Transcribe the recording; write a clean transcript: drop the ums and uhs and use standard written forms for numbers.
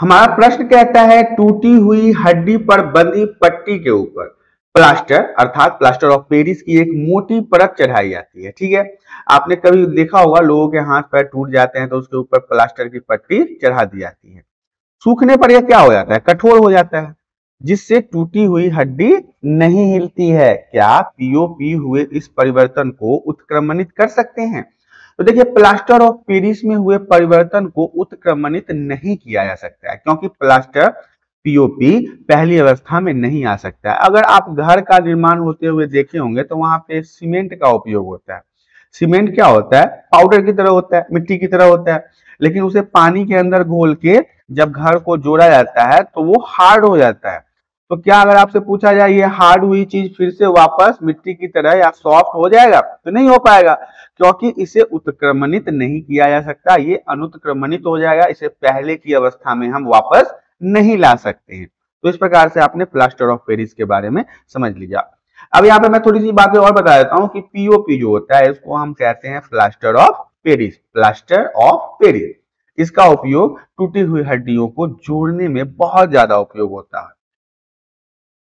हमारा प्रश्न कहता है टूटी हुई हड्डी पर बंधी पट्टी के ऊपर प्लास्टर अर्थात प्लास्टर ऑफ पेरिस की एक मोटी परत चढ़ाई जाती है। ठीक है, आपने कभी देखा होगा लोगों के हाथ पैर टूट जाते हैं तो उसके ऊपर प्लास्टर की पट्टी चढ़ा दी जाती है। सूखने पर यह क्या हो जाता है, कठोर हो जाता है, जिससे टूटी हुई हड्डी नहीं हिलती है। क्या पीओपी हुए इस परिवर्तन को उत्क्रमणित कर सकते हैं? तो देखिए, प्लास्टर ऑफ पेरिस में हुए परिवर्तन को उत्क्रमणित नहीं किया जा सकता है, क्योंकि प्लास्टर पीओपी पहली अवस्था में नहीं आ सकता है। अगर आप घर का निर्माण होते हुए देखे होंगे तो वहां पे सीमेंट का उपयोग होता है। सीमेंट क्या होता है, पाउडर की तरह होता है, मिट्टी की तरह होता है, लेकिन उसे पानी के अंदर घोल के जब घर को जोड़ा जाता है तो वो हार्ड हो जाता है। तो क्या अगर आपसे पूछा जाए ये हार्ड हुई चीज फिर से वापस मिट्टी की तरह या सॉफ्ट हो जाएगा, तो नहीं हो पाएगा, क्योंकि इसे उत्क्रमणित नहीं किया जा सकता, ये अनुत्क्रमणित हो जाएगा, इसे पहले की अवस्था में हम वापस नहीं ला सकते हैं। तो इस प्रकार से आपने प्लास्टर ऑफ पेरिस के बारे में समझ लिया। अब यहाँ पे मैं थोड़ी सी बातें और बता देता हूँ कि पीओपी जो होता है इसको हम कहते हैं plaster of Paris. Plaster of Paris इसका उपयोग टूटी हुई हड्डियों को जोड़ने में बहुत ज्यादा उपयोग होता है।